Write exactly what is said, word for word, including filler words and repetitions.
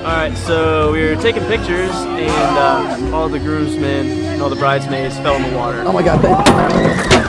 Alright, so we were taking pictures and uh, all the groomsmen and all the bridesmaids fell in the water. Oh my god, thank you.